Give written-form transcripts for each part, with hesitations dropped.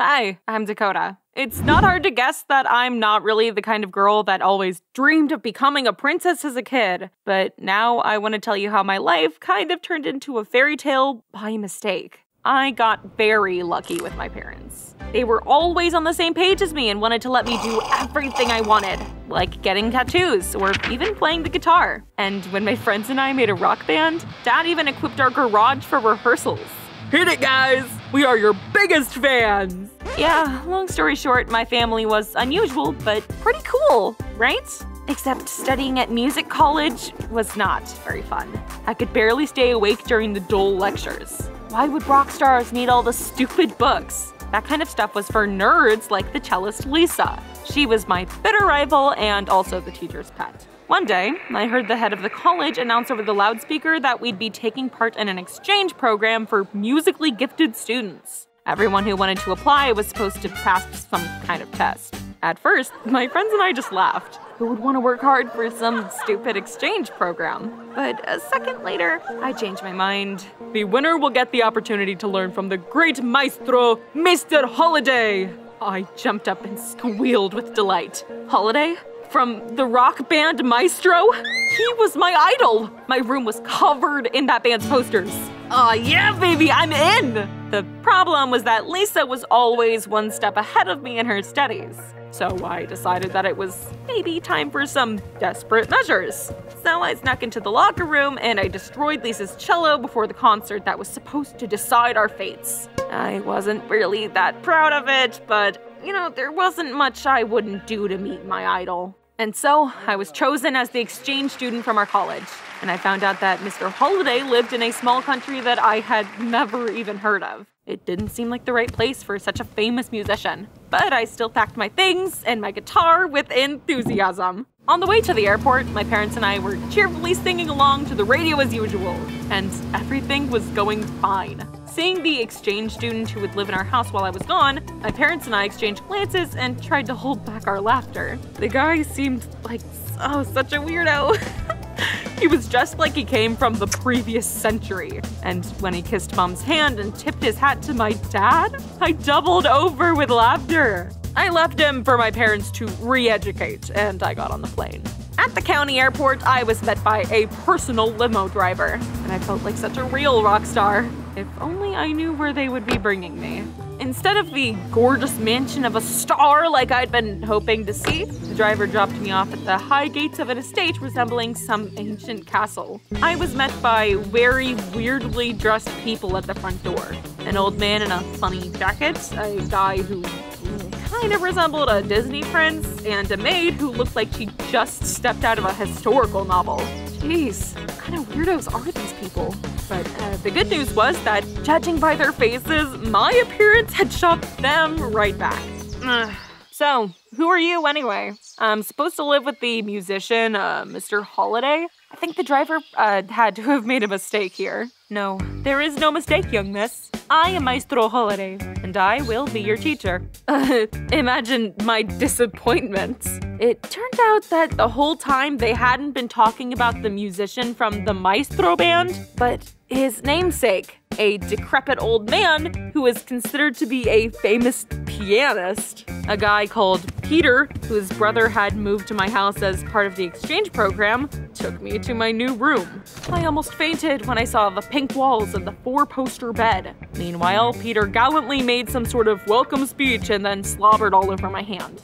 Hi, I'm Dakota. It's not hard to guess that I'm not really the kind of girl that always dreamed of becoming a princess as a kid, but now I want to tell you how my life kind of turned into a fairy tale by mistake. I got very lucky with my parents. They were always on the same page as me and wanted to let me do everything I wanted, like getting tattoos or even playing the guitar. And when my friends and I made a rock band, Dad even equipped our garage for rehearsals. Hit it, guys! We are your biggest fans! Yeah, long story short, my family was unusual, but pretty cool, right? Except studying at music college was not very fun. I could barely stay awake during the dull lectures. Why would rock stars need all the stupid books? That kind of stuff was for nerds like the cellist Lisa. She was my bitter rival and also the teacher's pet. One day, I heard the head of the college announce over the loudspeaker that we'd be taking part in an exchange program for musically gifted students. Everyone who wanted to apply was supposed to pass some kind of test. At first, my friends and I just laughed. Who would want to work hard for some stupid exchange program? But a second later, I changed my mind. The winner will get the opportunity to learn from the great maestro, Mr. Holliday! I jumped up and squealed with delight. Holliday? From the rock band Maestro? He was my idol! My room was covered in that band's posters. Aw, yeah, baby, I'm in! The problem was that Lisa was always one step ahead of me in her studies. So I decided that it was maybe time for some desperate measures. So I snuck into the locker room and I destroyed Lisa's cello before the concert that was supposed to decide our fates. I wasn't really that proud of it, but you know, there wasn't much I wouldn't do to meet my idol. And so, I was chosen as the exchange student from our college. And I found out that Mr. Holliday lived in a small country that I had never even heard of. It didn't seem like the right place for such a famous musician. But I still packed my things and my guitar with enthusiasm. On the way to the airport, my parents and I were cheerfully singing along to the radio as usual. And everything was going fine. Seeing the exchange student who would live in our house while I was gone, my parents and I exchanged glances and tried to hold back our laughter. The guy seemed like such a weirdo. He was dressed like he came from the previous century. And when he kissed Mom's hand and tipped his hat to my dad, I doubled over with laughter. I left him for my parents to re-educate, and I got on the plane. At the county airport, I was met by a personal limo driver, and I felt like such a real rock star. If only I knew where they would be bringing me. Instead of the gorgeous mansion of a star like I'd been hoping to see, the driver dropped me off at the high gates of an estate resembling some ancient castle. I was met by very weirdly dressed people at the front door. An old man in a funny jacket, a guy who kind of resembled a Disney prince, and a maid who looked like she just stepped out of a historical novel. Jeez, what kind of weirdos are these people? But the good news was that, judging by their faces, my appearance had shoved them right back. So, who are you anyway? I'm supposed to live with the musician, Mr. Holliday? I think the driver had to have made a mistake here. No, there is no mistake, young miss. I am Maestro Holliday, and I will be your teacher. Imagine my disappointment. It turned out that the whole time they hadn't been talking about the musician from the Maestro band, but his namesake, a decrepit old man who is considered to be a famous pianist. A guy called Peter, whose brother had moved to my house as part of the exchange program, took me to my new room. I almost fainted when I saw the pink walls and the four-poster bed. Meanwhile, Peter gallantly made some sort of welcome speech and then slobbered all over my hand.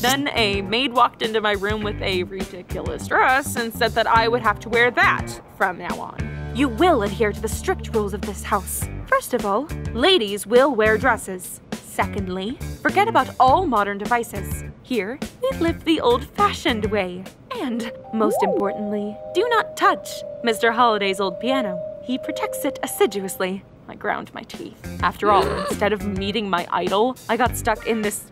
Then a maid walked into my room with a ridiculous dress and said that I would have to wear that from now on. You will adhere to the strict rules of this house. First of all, ladies will wear dresses. Secondly, forget about all modern devices. Here, we live the old-fashioned way. And, most importantly, do not touch Mr. Holliday's old piano. He protects it assiduously. I ground my teeth. After all, instead of meeting my idol, I got stuck in this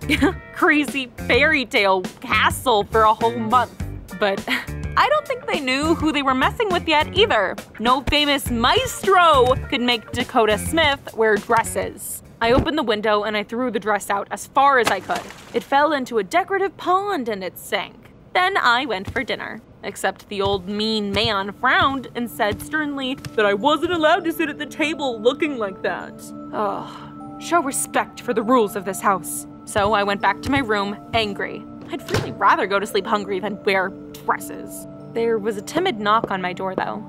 crazy fairy tale castle for a whole month. But I don't think they knew who they were messing with yet either. No famous maestro could make Dakota Smith wear dresses. I opened the window and I threw the dress out as far as I could. It fell into a decorative pond and it sank. Then I went for dinner. Except the old mean man frowned and said sternly that I wasn't allowed to sit at the table looking like that. Ugh. Show respect for the rules of this house. So I went back to my room, angry. I'd really rather go to sleep hungry than wear dresses. There was a timid knock on my door, though.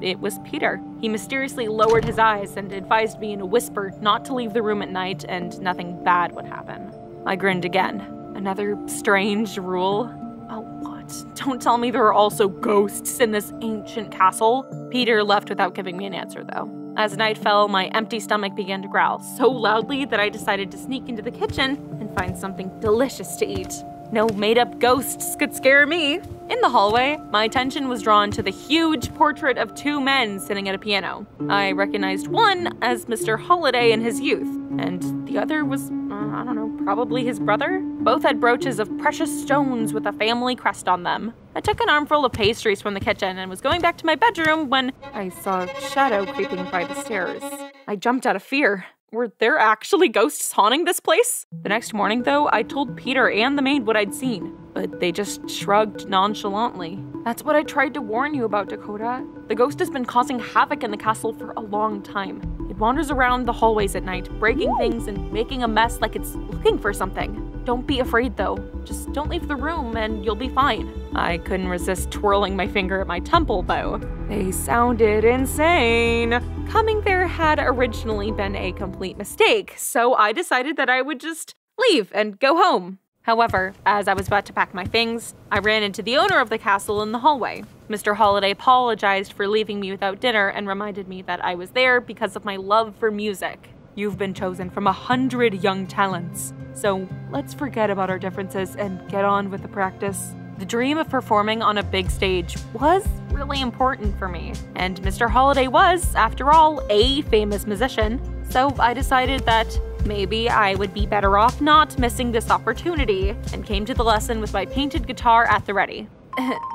It was Peter. He mysteriously lowered his eyes and advised me in a whisper not to leave the room at night and nothing bad would happen. I grinned again. Another strange rule? Oh, what? Don't tell me there are also ghosts in this ancient castle. Peter left without giving me an answer, though. As night fell, my empty stomach began to growl so loudly that I decided to sneak into the kitchen and find something delicious to eat. No made-up ghosts could scare me. In the hallway, my attention was drawn to the huge portrait of two men sitting at a piano. I recognized one as Mr. Holliday in his youth, and the other was, I don't know, probably his brother? Both had brooches of precious stones with a family crest on them. I took an armful of pastries from the kitchen and was going back to my bedroom when I saw a shadow creeping by the stairs. I jumped out of fear. Were there actually ghosts haunting this place? The next morning, though, I told Peter and the maid what I'd seen, but they just shrugged nonchalantly. That's what I tried to warn you about, Dakota. The ghost has been causing havoc in the castle for a long time. It wanders around the hallways at night, breaking things and making a mess like it's looking for something. Don't be afraid, though. Just don't leave the room and you'll be fine. I couldn't resist twirling my finger at my temple, though. They sounded insane. Coming there had originally been a complete mistake, so I decided that I would just leave and go home. However, as I was about to pack my things, I ran into the owner of the castle in the hallway. Mr. Holliday apologized for leaving me without dinner and reminded me that I was there because of my love for music. You've been chosen from 100 young talents, so let's forget about our differences and get on with the practice. The dream of performing on a big stage was really important for me, and Mr. Holliday was, after all, a famous musician, so I decided that maybe I would be better off not missing this opportunity and came to the lesson with my painted guitar at the ready.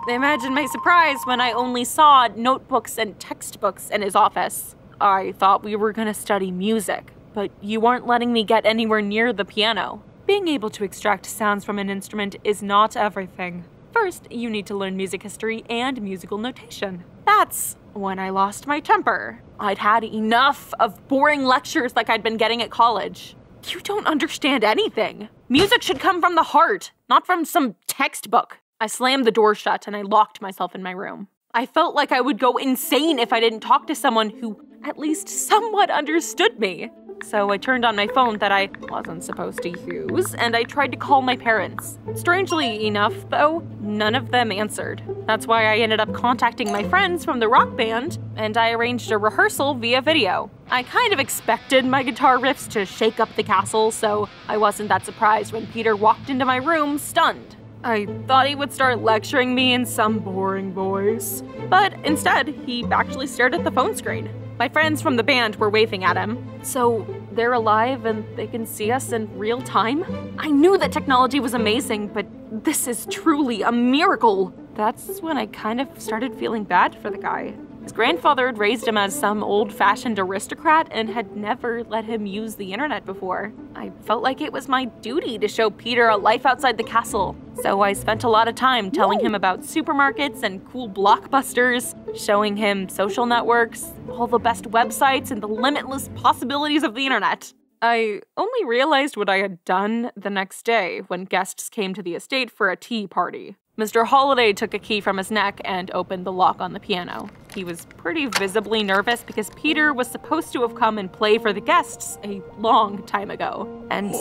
Imagine my surprise when I only saw notebooks and textbooks in his office. I thought we were gonna study music, but you aren't letting me get anywhere near the piano. Being able to extract sounds from an instrument is not everything. First, you need to learn music history and musical notation. That's when I lost my temper. I'd had enough of boring lectures like I'd been getting at college. You don't understand anything. Music should come from the heart, not from some textbook. I slammed the door shut and I locked myself in my room. I felt like I would go insane if I didn't talk to someone who at least somewhat understood me. So I turned on my phone that I wasn't supposed to use, and I tried to call my parents. Strangely enough, though, none of them answered. That's why I ended up contacting my friends from the rock band, and I arranged a rehearsal via video. I kind of expected my guitar riffs to shake up the castle, so I wasn't that surprised when Peter walked into my room, stunned. I thought he would start lecturing me in some boring voice, but instead, he actually stared at the phone screen. My friends from the band were waving at him. So they're alive and they can see us in real time? I knew that technology was amazing, but this is truly a miracle. That's when I kind of started feeling bad for the guy. His grandfather had raised him as some old-fashioned aristocrat and had never let him use the internet before. I felt like it was my duty to show Peter a life outside the castle. So I spent a lot of time telling him about supermarkets and cool blockbusters, showing him social networks, all the best websites, and the limitless possibilities of the internet. I only realized what I had done the next day when guests came to the estate for a tea party. Mr. Holliday took a key from his neck and opened the lock on the piano. He was pretty visibly nervous because Peter was supposed to have come and play for the guests a long time ago. And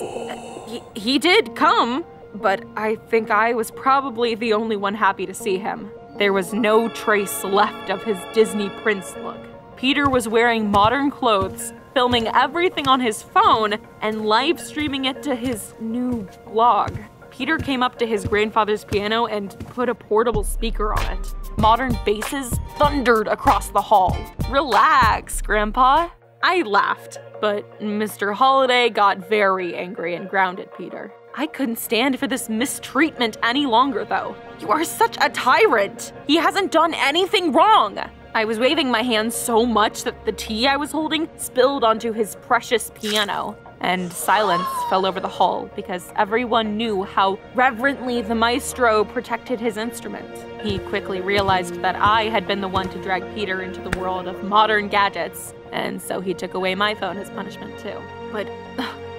he did come, but I think I was probably the only one happy to see him. There was no trace left of his Disney prince look. Peter was wearing modern clothes, filming everything on his phone, and live streaming it to his new blog. Peter came up to his grandfather's piano and put a portable speaker on it. Modern basses thundered across the hall. Relax, Grandpa. I laughed, but Mr. Holliday got very angry and grounded Peter. I couldn't stand for this mistreatment any longer, though. You are such a tyrant. He hasn't done anything wrong. I was waving my hands so much that the tea I was holding spilled onto his precious piano. And silence fell over the hall because everyone knew how reverently the maestro protected his instrument. He quickly realized that I had been the one to drag Peter into the world of modern gadgets, and so he took away my phone as punishment too. But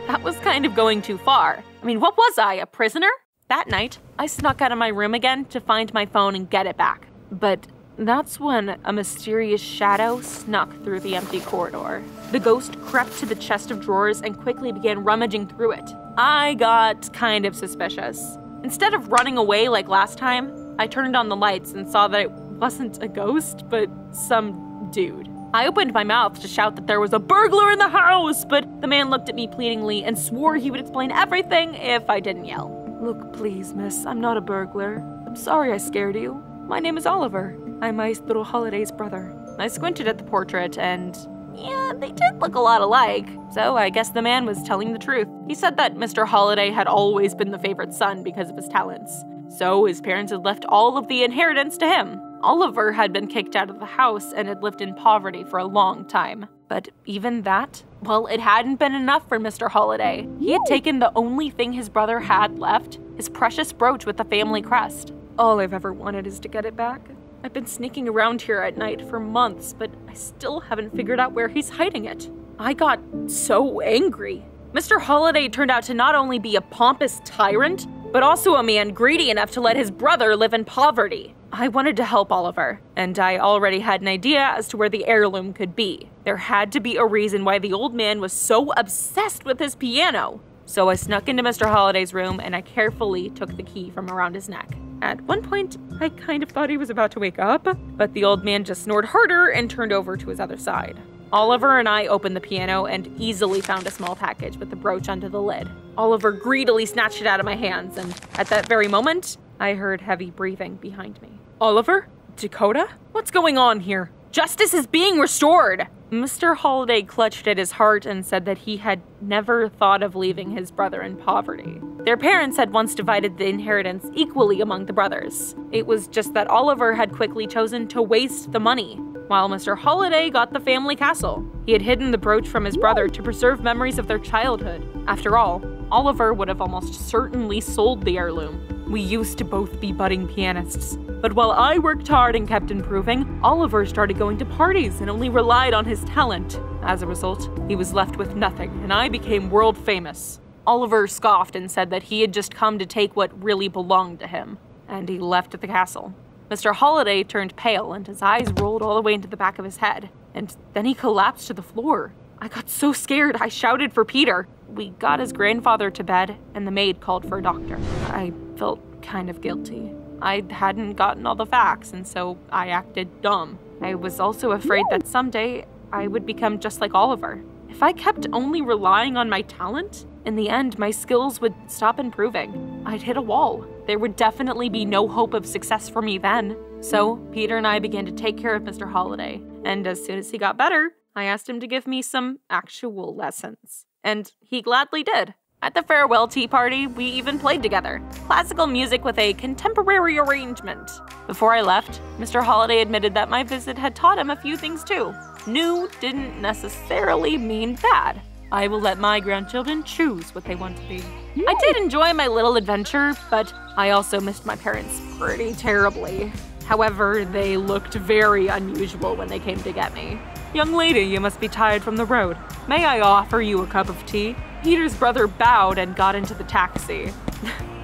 that was kind of going too far. I mean, what was I, a prisoner? That night, I snuck out of my room again to find my phone and get it back. But that's when a mysterious shadow snuck through the empty corridor. The ghost crept to the chest of drawers and quickly began rummaging through it. I got kind of suspicious. Instead of running away like last time, I turned on the lights and saw that it wasn't a ghost, but some dude. I opened my mouth to shout that there was a burglar in the house, but the man looked at me pleadingly and swore he would explain everything if I didn't yell. Look, please, miss, I'm not a burglar. I'm sorry I scared you. My name is Oliver. I'm Mr. Holliday's brother. I squinted at the portrait and, yeah, they did look a lot alike. So I guess the man was telling the truth. He said that Mr. Holliday had always been the favorite son because of his talents. So his parents had left all of the inheritance to him. Oliver had been kicked out of the house and had lived in poverty for a long time. But even that? Well, it hadn't been enough for Mr. Holliday. He had taken the only thing his brother had left, his precious brooch with the family crest. All I've ever wanted is to get it back. I've been sneaking around here at night for months, but I still haven't figured out where he's hiding it. I got so angry. Mr. Holliday turned out to not only be a pompous tyrant, but also a man greedy enough to let his brother live in poverty. I wanted to help Oliver, and I already had an idea as to where the heirloom could be. There had to be a reason why the old man was so obsessed with his piano. So I snuck into Mr. Holliday's room and I carefully took the key from around his neck. At one point, I kind of thought he was about to wake up, but the old man just snored harder and turned over to his other side. Oliver and I opened the piano and easily found a small package with the brooch under the lid. Oliver greedily snatched it out of my hands, and at that very moment, I heard heavy breathing behind me. Oliver? Dakota? What's going on here? Justice is being restored! Mr. Holliday clutched at his heart and said that he had never thought of leaving his brother in poverty. Their parents had once divided the inheritance equally among the brothers. It was just that Oliver had quickly chosen to waste the money, while Mr. Holliday got the family castle. He had hidden the brooch from his brother to preserve memories of their childhood. After all, Oliver would have almost certainly sold the heirloom. We used to both be budding pianists. But while I worked hard and kept improving, Oliver started going to parties and only relied on his talent. As a result, he was left with nothing, and I became world famous. Oliver scoffed and said that he had just come to take what really belonged to him, and he left the castle. Mr. Holliday turned pale and his eyes rolled all the way into the back of his head, and then he collapsed to the floor. I got so scared, I shouted for Peter. We got his grandfather to bed, and the maid called for a doctor. I felt kind of guilty. I hadn't gotten all the facts, and so I acted dumb. I was also afraid that someday I would become just like Oliver. If I kept only relying on my talent, in the end, my skills would stop improving. I'd hit a wall. There would definitely be no hope of success for me then. So Peter and I began to take care of Mr. Holliday, and as soon as he got better, I asked him to give me some actual lessons. And he gladly did. At the farewell tea party, we even played together. Classical music with a contemporary arrangement. Before I left, Mr. Holliday admitted that my visit had taught him a few things too. New didn't necessarily mean bad. I will let my grandchildren choose what they want to be. I did enjoy my little adventure, but I also missed my parents pretty terribly. However, they looked very unusual when they came to get me. Young lady, you must be tired from the road. May I offer you a cup of tea? Peter's brother bowed and got into the taxi.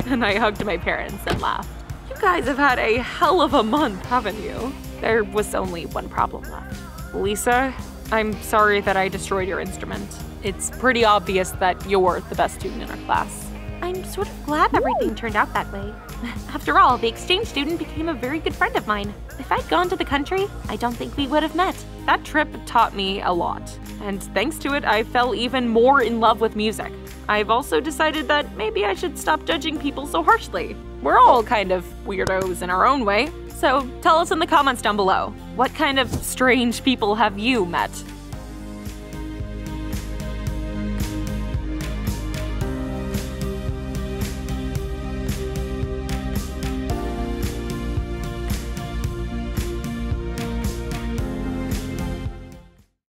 And I hugged my parents and laughed. You guys have had a hell of a month, haven't you? There was only one problem left. Lisa, I'm sorry that I destroyed your instrument. It's pretty obvious that you're the best student in our class. I'm sort of glad everything turned out that way. After all, the exchange student became a very good friend of mine. If I'd gone to the country, I don't think we would have met. That trip taught me a lot, and thanks to it, I fell even more in love with music. I've also decided that maybe I should stop judging people so harshly. We're all kind of weirdos in our own way. So tell us in the comments down below, what kind of strange people have you met?